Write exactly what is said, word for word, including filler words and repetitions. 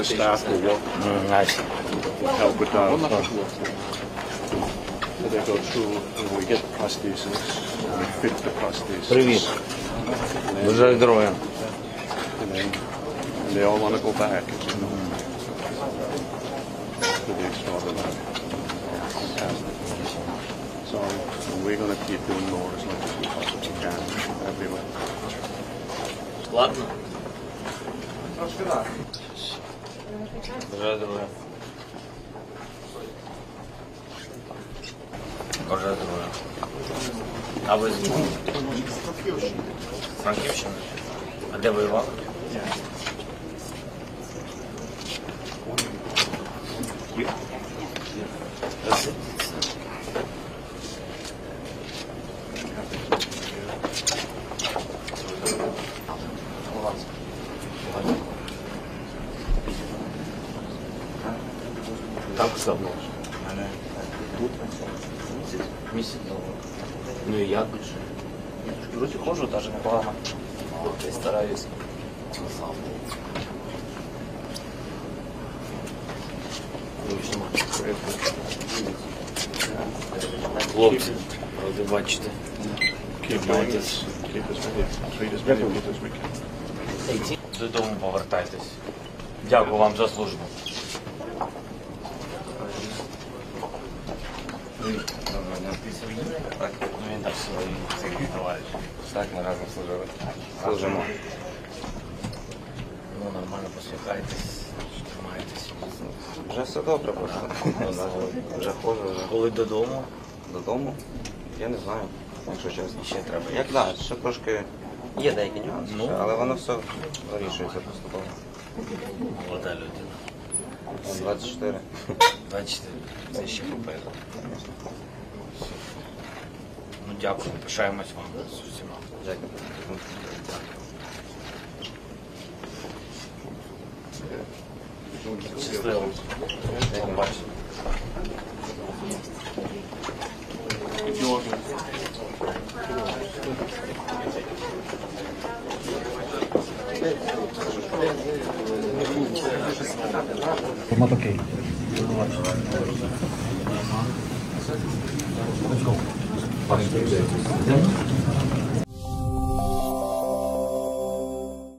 the staff will work, mm, help with that. So they go through, and we get the prosthesis, and we fit the prosthesis. Привет. Держать здоровье. And then and they all want to go back. Mm. To the extraordinary. So we're going to keep doing more as much as we possibly can everywhere. Ладно. Трошки да. Держать здоровье. Держать здоровье. А вы из Франківщини? Франківщина? А де воювали? Там все одно. Тут місяць довго. Ну і як більше? Я трошки в руці ходжу, навіть непогано. Я стараюсь. Хлопці, правда, бачите. Молодець. Додому повертайтесь. Дякую вам за службу. Так, ну він так свої товариші. Так, ми разом служили. Служимо. Ну, нормально посміхайтесь, тримайтесь. Вже все добре просто. Вже ходжу. Коли додому? Додому? Я не знаю, якщо чесно. Ще треба. Як так, ще трошки є деякі нюанси, але воно все вирішується поступово. Молода людина. двадцять чотири. двадцять чотири. Це ще попереду. Ну, дякую, пишаємось вам з усіма. Дякую. Щасливо. Побачимо. Формат окей. Let's go.